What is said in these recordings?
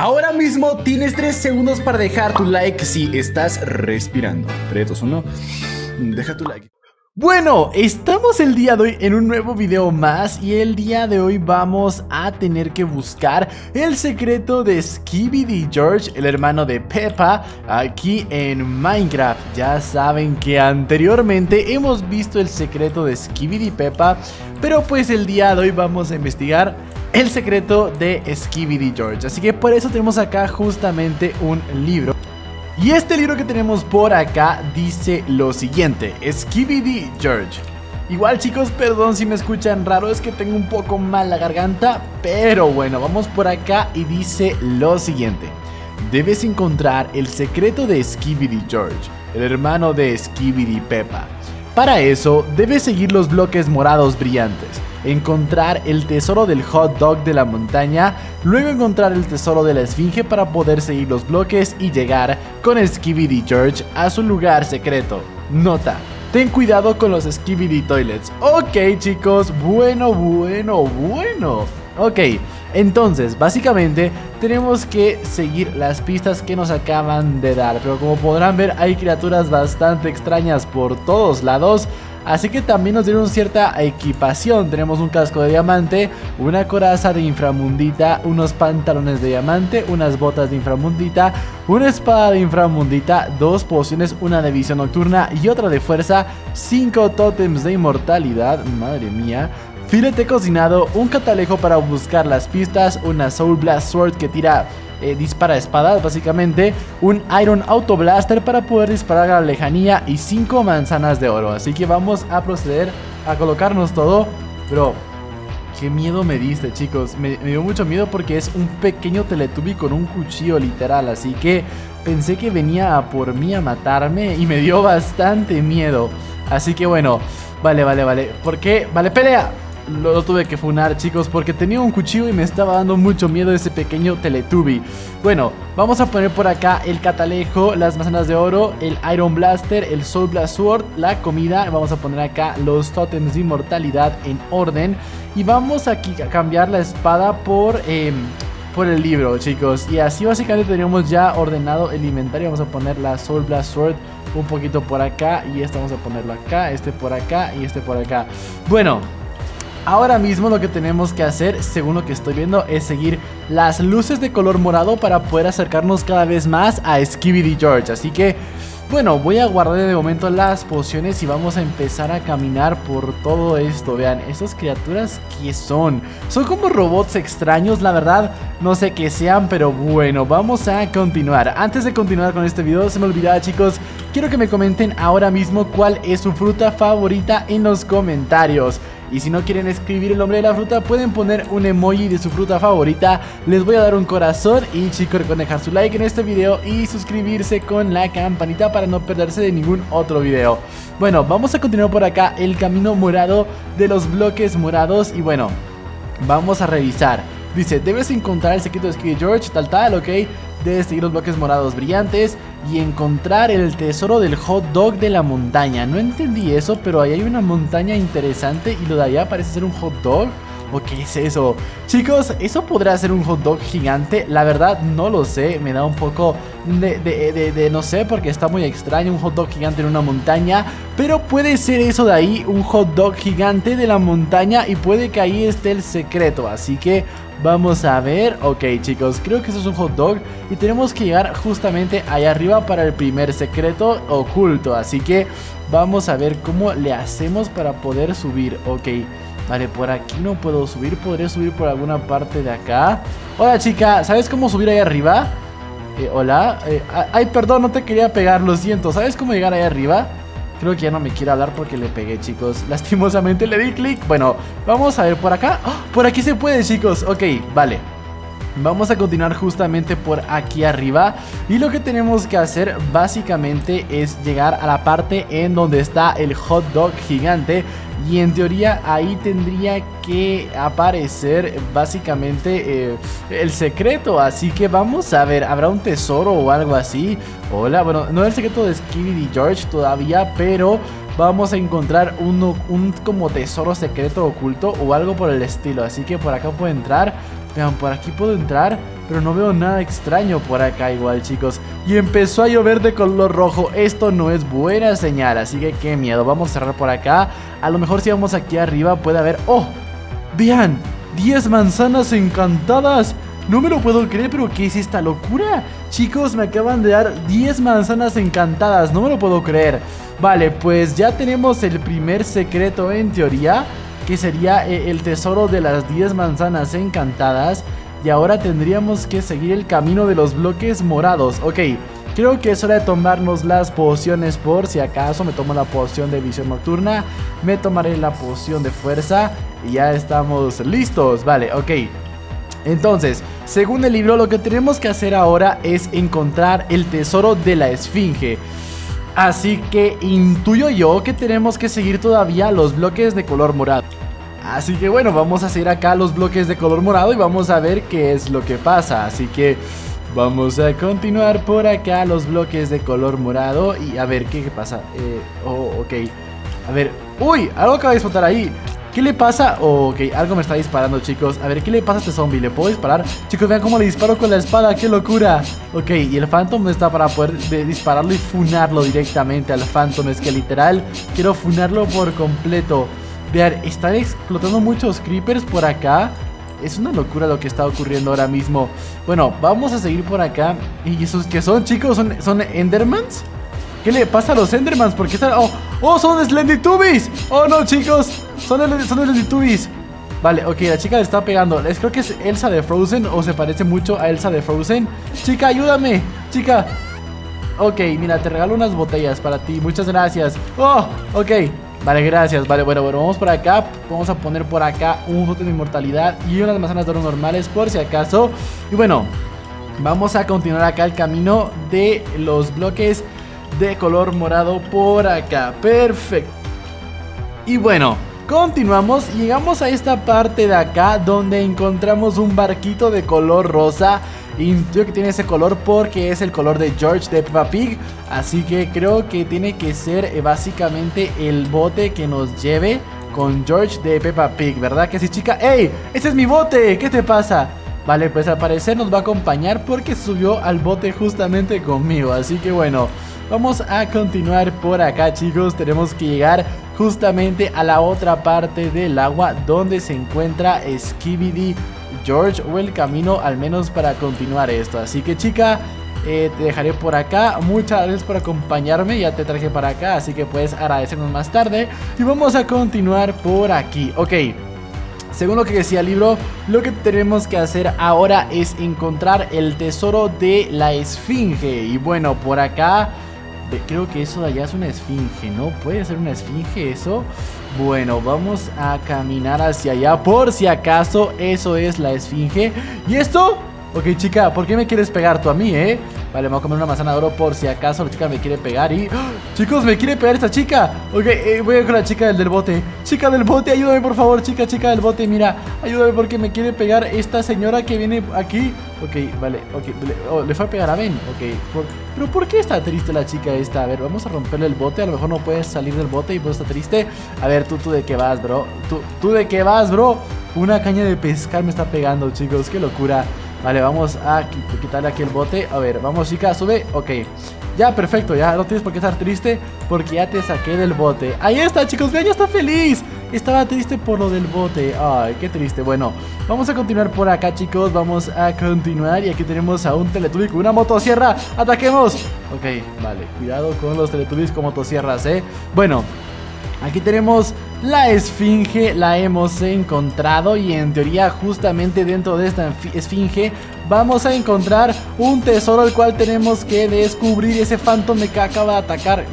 Ahora mismo tienes 3 segundos para dejar tu like si estás respirando. 3, 2, 1. Deja tu like. Bueno, estamos el día de hoy en un nuevo video más y el día de hoy vamos a tener que buscar el secreto de Skibidi George, el hermano de Peppa, aquí en Minecraft. Ya saben que anteriormente hemos visto el secreto de Skibidi Peppa, pero pues el día de hoy vamos a investigar el secreto de Skibidi George. Así que por eso tenemos acá justamente un libro. Y este libro que tenemos por acá dice lo siguiente: Skibidi George. Igual, chicos, perdón si me escuchan raro, es que tengo un poco mal la garganta, pero bueno, vamos por acá y dice lo siguiente: debes encontrar el secreto de Skibidi George, el hermano de Skibidi Peppa. Para eso, debes seguir los bloques morados brillantes, encontrar el tesoro del hot dog de la montaña, luego encontrar el tesoro de la esfinge para poder seguir los bloques y llegar con Skibidi George a su lugar secreto. Nota: ten cuidado con los Skibidi Toilets. Ok, chicos, bueno. Ok, entonces básicamente tenemos que seguir las pistas que nos acaban de dar, pero como podrán ver hay criaturas bastante extrañas por todos lados. Así que también nos dieron cierta equipación. Tenemos un casco de diamante, una coraza de inframundita, unos pantalones de diamante, unas botas de inframundita, una espada de inframundita, 2 pociones, una de visión nocturna y otra de fuerza, 5 tótems de inmortalidad, madre mía, filete cocinado, un catalejo para buscar las pistas, una Soul Blast Sword que tira... dispara espadas básicamente, un Iron Blaster para poder disparar a la lejanía y 5 manzanas de oro. Así que vamos a proceder a colocarnos todo. Bro, qué miedo me diste, chicos. Me dio mucho miedo porque es un pequeño Teletubby con un cuchillo literal. Así que pensé que venía a por mí a matarme y me dio bastante miedo. Así que bueno, vale. ¿Por qué? Vale, pelea. Lo tuve que funar, chicos, porque tenía un cuchillo y me estaba dando mucho miedo ese pequeño Teletubby. Bueno, vamos a poner por acá el catalejo, las manzanas de oro, el Iron Blaster, el Soul Blast Sword, la comida. Vamos a poner acá los tótems de inmortalidad en orden. Y vamos aquí a cambiar la espada por el libro, chicos. Y así básicamente tenemos ya ordenado el inventario. Vamos a poner la Soul Blast Sword un poquito por acá. Y esta vamos a ponerlo acá, este por acá y este por acá. Bueno, ahora mismo lo que tenemos que hacer, según lo que estoy viendo, es seguir las luces de color morado para poder acercarnos cada vez más a Skibidi George. Así que, bueno, voy a guardar de momento las pociones y vamos a empezar a caminar por todo esto. Vean, estas criaturas, ¿qué son? Son como robots extraños, la verdad, no sé qué sean, pero bueno, vamos a continuar. Antes de continuar con este video, se me olvidaba, chicos, quiero que me comenten ahora mismo cuál es su fruta favorita en los comentarios. Y si no quieren escribir el nombre de la fruta, pueden poner un emoji de su fruta favorita. Les voy a dar un corazón. Y chicos, recuerden dejar su like en este video y suscribirse con la campanita para no perderse de ningún otro video. Bueno, vamos a continuar por acá el camino morado de los bloques morados. Y bueno, vamos a revisar. Dice, debes encontrar el secreto de Skibidi George, tal, ok. Debes seguir los bloques morados brillantes y encontrar el tesoro del hot dog de la montaña. No entendí eso, pero ahí hay una montaña interesante y lo de allá parece ser un hot dog. ¿O qué es eso? Chicos, ¿eso podrá ser un hot dog gigante? La verdad no lo sé, me da un poco de no sé, porque está muy extraño un hot dog gigante en una montaña. Pero puede ser eso de ahí, un hot dog gigante de la montaña, y puede que ahí esté el secreto. Así que vamos a ver. Ok, chicos, creo que eso es un hot dog y tenemos que llegar justamente allá arriba para el primer secreto oculto. Así que vamos a ver cómo le hacemos para poder subir. Ok, vale, por aquí no puedo subir. Podría subir por alguna parte de acá. Hola, chica, ¿sabes cómo subir ahí arriba? Hola. Ay, perdón, no te quería pegar, lo siento. ¿Sabes cómo llegar ahí arriba? Creo que ya no me quiere hablar porque le pegué, chicos. Lastimosamente le di clic. Bueno, vamos a ver por acá. ¡Oh! Por aquí se puede, chicos. Ok, vale. Vamos a continuar justamente por aquí arriba. Y lo que tenemos que hacer básicamente es llegar a la parte en donde está el hot dog gigante. Y en teoría ahí tendría que aparecer básicamente el secreto. Así que vamos a ver, ¿habrá un tesoro o algo así? Hola, bueno, no es el secreto de Skibidi George todavía, pero vamos a encontrar un como tesoro secreto oculto o algo por el estilo. Así que por acá puedo entrar. Vean, por aquí puedo entrar. pero no veo nada extraño por acá igual, chicos. Y empezó a llover de color rojo. Esto no es buena señal, así que qué miedo. Vamos a cerrar por acá. A lo mejor si vamos aquí arriba puede haber... ¡Oh! ¡Vean! 10 manzanas encantadas. No me lo puedo creer, pero ¿qué es esta locura? Chicos, me acaban de dar 10 manzanas encantadas. No me lo puedo creer. Vale, pues ya tenemos el primer secreto en teoría, que sería el tesoro de las 10 manzanas encantadas. Y ahora tendríamos que seguir el camino de los bloques morados. Ok, creo que es hora de tomarnos las pociones por si acaso. Me tomo la poción de visión nocturna, me tomaré la poción de fuerza y ya estamos listos. Vale, ok. Entonces, según el libro, lo que tenemos que hacer ahora es encontrar el tesoro de la esfinge. Así que intuyo yo que tenemos que seguir todavía los bloques de color morado. Así que bueno, vamos a seguir acá los bloques de color morado y vamos a ver qué es lo que pasa. Así que vamos a continuar por acá los bloques de color morado y a ver qué pasa. Oh, ok. A ver, uy, algo acaba de explotar ahí. ¿Qué le pasa? Oh, ok, algo me está disparando, chicos. A ver, ¿qué le pasa a este zombie? ¿Le puedo disparar? Chicos, vean cómo le disparo con la espada. ¡Qué locura! Ok, y el Phantom no está para poder dispararlo y funarlo directamente al Phantom. Es que literal, quiero funarlo por completo. Vean, están explotando muchos Creepers por acá. Es una locura lo que está ocurriendo ahora mismo. Bueno, vamos a seguir por acá. ¿Y esos qué son, chicos? ¿Son Endermans? ¿Qué le pasa a los Endermans? ¿Por qué están...? ¡Oh! ¡Oh, son Slendy Tubbies! ¡Oh, no, chicos! Son Slendy Tubbies. Vale, ok, la chica le está pegando. Creo que es Elsa de Frozen o se parece mucho a Elsa de Frozen. Chica, ayúdame, chica. Ok, mira, te regalo unas botellas para ti. Muchas gracias. ¡Oh! Ok. Vale, gracias. Vale, bueno, vamos por acá. Vamos a poner por acá un bote de inmortalidad y unas manzanas de oro normales por si acaso. Y bueno, vamos a continuar acá el camino de los bloques de color morado por acá. Perfecto. Y bueno, continuamos. Llegamos a esta parte de acá donde encontramos un barquito de color rosa. Intuyo que tiene ese color porque es el color de George de Peppa Pig. Así que creo que tiene que ser básicamente el bote que nos lleve con George de Peppa Pig, ¿verdad que sí, chica? ¡Ey! ¡Ese es mi bote! ¿Qué te pasa? Vale, pues al parecer nos va a acompañar porque subió al bote justamente conmigo. Así que bueno, vamos a continuar por acá, chicos. Tenemos que llegar justamente a la otra parte del agua donde se encuentra Skibidi George, o el camino al menos para continuar esto. Así que chica, te dejaré por acá. Muchas gracias por acompañarme. Ya te traje para acá, así que puedes agradecernos más tarde. Y vamos a continuar por aquí. Ok, según lo que decía el libro, lo que tenemos que hacer ahora es encontrar el tesoro de la esfinge. Y bueno, por acá... creo que eso de allá es una esfinge, ¿no? ¿Puede ser una esfinge eso? Bueno, vamos a caminar hacia allá por si acaso eso es la esfinge. ¿Y esto? Ok, chica, ¿por qué me quieres pegar tú a mí, eh? Vale, me voy a comer una manzana de oro por si acaso la chica me quiere pegar y... ¡oh! Chicos, me quiere pegar esta chica. Ok, voy a ir con la chica del bote. Chica del bote, ayúdame por favor, chica del bote. Mira, ayúdame porque me quiere pegar esta señora que viene aquí. Ok, vale, ok, oh, le fue a pegar a Ben. Ok, pero ¿por qué está triste la chica esta? A ver, vamos a romperle el bote. A lo mejor no puedes salir del bote y pues está triste. A ver, tú de qué vas, bro. Tú de qué vas, bro. Una caña de pescar me está pegando, chicos, qué locura. Vale, vamos a quitarle aquí el bote. A ver, vamos chica, sube, ok. Ya, perfecto, ya no tienes por qué estar triste porque ya te saqué del bote. Ahí está, chicos, vean, ya está feliz. Estaba triste por lo del bote. Ay, qué triste, bueno, vamos a continuar por acá, chicos, vamos a continuar. Y aquí tenemos a un Teletubby con una motosierra. ¡Ataquemos! Ok, vale, cuidado con los Teletubbies con motosierras, Bueno, aquí tenemos la esfinge, la hemos encontrado y en teoría justamente dentro de esta esfinge vamos a encontrar un tesoro el cual tenemos que descubrir. Ese Phantom que acaba de atacar,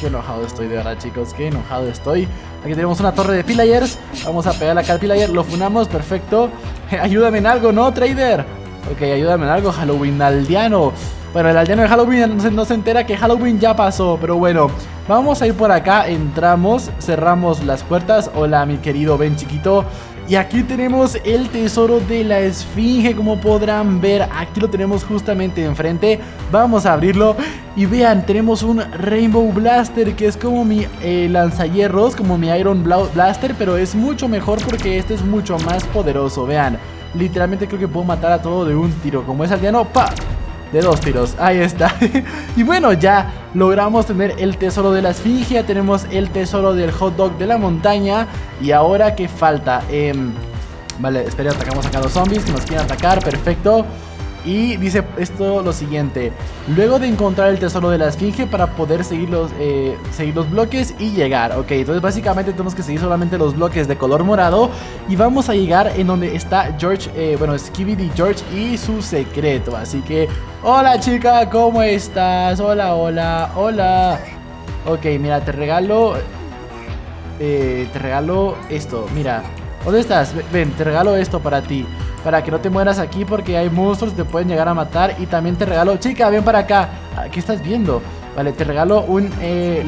qué enojado estoy de verdad, chicos, qué enojado estoy. Aquí tenemos una torre de Pillagers, vamos a pegarle acá al Pillager, lo funamos, perfecto. Ayúdame en algo, ¿no, trader? Ok, ayúdame en algo, Halloween aldeano. Bueno, el aldeano de Halloween no se entera que Halloween ya pasó, pero bueno, vamos a ir por acá, entramos, cerramos las puertas. Hola, mi querido Ben chiquito. Y aquí tenemos el tesoro de la esfinge, como podrán ver, aquí lo tenemos justamente enfrente. Vamos a abrirlo y vean, tenemos un Rainbow Blaster que es como mi lanzahierros, como mi Iron Blaster, pero es mucho mejor porque este es mucho más poderoso, vean. literalmente creo que puedo matar a todo de un tiro. Como es aldeano, ¡pa! De dos tiros, ahí está. Y bueno, ya logramos tener el tesoro de la esfinge, ya tenemos el tesoro del hot dog de la montaña. Y ahora, ¿qué falta? Vale, espera, atacamos acá a los zombies que nos quieren atacar, perfecto. Y dice esto lo siguiente: luego de encontrar el tesoro de la esfinge para poder seguir los bloques y llegar. Ok, entonces básicamente tenemos que seguir solamente los bloques de color morado y vamos a llegar en donde está George, bueno, Skibidi George y su secreto. Así que, hola chica, ¿cómo estás? Hola, hola, hola. Ok, mira, te regalo esto, mira. ¿Dónde estás? Ven, te regalo esto para ti, para que no te mueras aquí porque hay monstruos que te pueden llegar a matar. Y también te regalo... Chica, ven para acá. ¿Qué estás viendo? Vale, te regalo un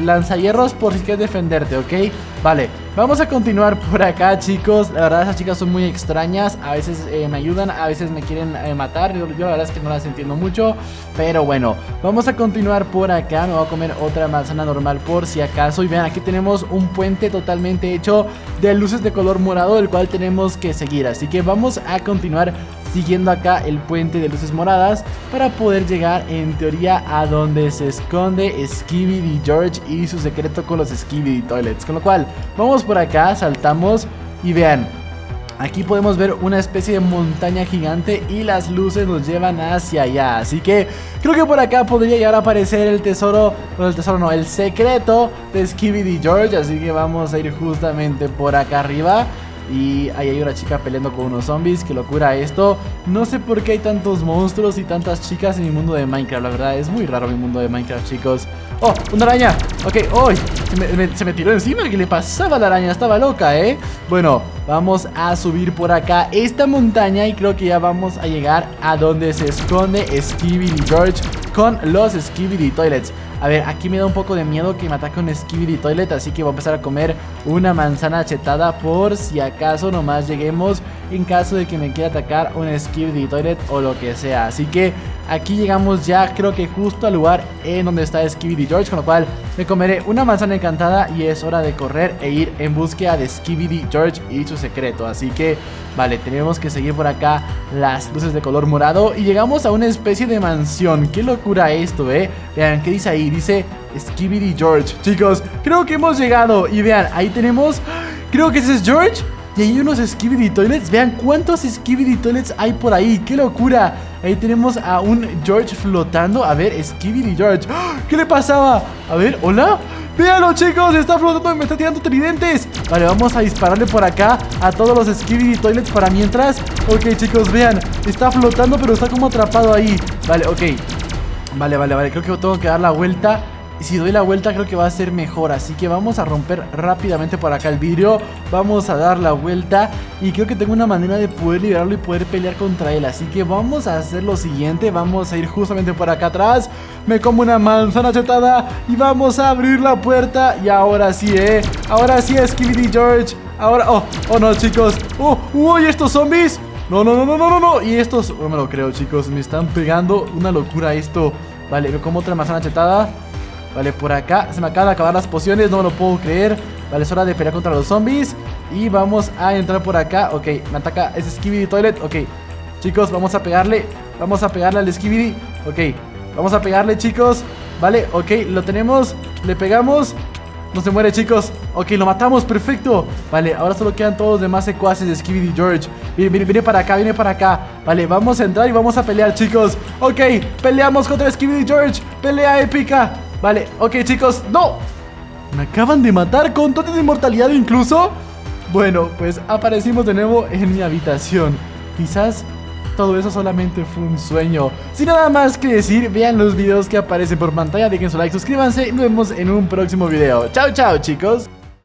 lanzahierros por si quieres defenderte, ¿ok? Vale, vamos a continuar por acá, chicos. La verdad, esas chicas son muy extrañas. A veces me ayudan, a veces me quieren matar. Yo la verdad es que no las entiendo mucho. Pero bueno, vamos a continuar por acá. Me voy a comer otra manzana normal por si acaso. Y vean, aquí tenemos un puente totalmente hecho de luces de color morado, el cual tenemos que seguir. Así que vamos a continuar siguiendo acá el puente de luces moradas para poder llegar en teoría a donde se esconde Skibidi George y su secreto con los Skibidi Toilets. Con lo cual, vamos por acá, saltamos y vean, aquí podemos ver una especie de montaña gigante y las luces nos llevan hacia allá. Así que creo que por acá podría llegar a aparecer el tesoro, bueno, el tesoro no, el secreto de Skibidi George. Así que vamos a ir justamente por acá arriba. Y ahí hay una chica peleando con unos zombies. Qué locura esto. No sé por qué hay tantos monstruos y tantas chicas en mi mundo de Minecraft. La verdad es muy raro mi mundo de Minecraft, chicos. ¡Oh! ¡Una araña! Ok, ¡oh! Se me tiró encima. ¿Qué le pasaba a la araña? Estaba loca, ¿eh? Bueno, vamos a subir por acá esta montaña y creo que ya vamos a llegar a donde se esconde Skibidi George con los Skibidi Toilets. A ver, aquí me da un poco de miedo que me ataque un Skibidi Toilet, así que voy a empezar a comer una manzana chetada por si acaso nomás lleguemos en caso de que me quiera atacar un Skibidi Toilet o lo que sea. Así que aquí llegamos ya, creo que justo al lugar en donde está Skibidi George, con lo cual me comeré una manzana encantada y es hora de correr e ir en búsqueda de Skibidi George y su secreto. Así que, vale, tenemos que seguir por acá las luces de color morado y llegamos a una especie de mansión. ¡Qué locura esto, eh! Vean, ¿qué dice ahí? Dice Skibidi George. Chicos, creo que hemos llegado. Y vean, ahí tenemos, creo que ese es George. Y hay unos Skibidi Toilets. Vean cuántos Skibidi Toilets hay por ahí. ¡Qué locura! Ahí tenemos a un George flotando. A ver, Skibidi George. ¿Qué le pasaba? A ver, ¿hola? ¡Véanlo, chicos! ¡Está flotando y me está tirando tridentes! Vale, vamos a dispararle por acá a todos los Skibidi Toilets para mientras. Ok, chicos, vean. Está flotando, pero está como atrapado ahí. Vale, ok. Vale, vale, vale. Creo que tengo que dar la vuelta. Si doy la vuelta creo que va a ser mejor. Así que vamos a romper rápidamente por acá el vidrio. Vamos a dar la vuelta. Y creo que tengo una manera de poder liberarlo y poder pelear contra él. Así que vamos a hacer lo siguiente. Vamos a ir justamente por acá atrás. Me como una manzana chetada y vamos a abrir la puerta. Y ahora sí, ahora sí, Skibidi George. Ahora, oh no, chicos. Uy, estos zombies. No. Y estos, no me lo creo, chicos. Me están pegando, una locura esto. Vale, me como otra manzana chetada. Vale, por acá se me acaban de acabar las pociones. No me lo puedo creer. Vale, es hora de pelear contra los zombies. Y vamos a entrar por acá. Ok, me ataca ese Skibidi Toilet. Ok, chicos, vamos a pegarle. Vamos a pegarle al Skibidi. Ok, vamos a pegarle, chicos. Vale, ok, lo tenemos. Le pegamos. No se muere, chicos. Ok, lo matamos, perfecto. Vale, ahora solo quedan todos los demás secuaces de Skibidi George. Viene para acá, viene para acá. Vale, vamos a entrar y vamos a pelear, chicos. Ok, peleamos contra Skibidi George. Pelea épica. Vale, ok, chicos, ¡no! Me acaban de matar con toque de inmortalidad incluso. Bueno, pues aparecimos de nuevo en mi habitación. Quizás todo eso solamente fue un sueño. Sin nada más que decir, vean los videos que aparecen por pantalla, dejen su like, suscríbanse y nos vemos en un próximo video. Chao, chao, chicos.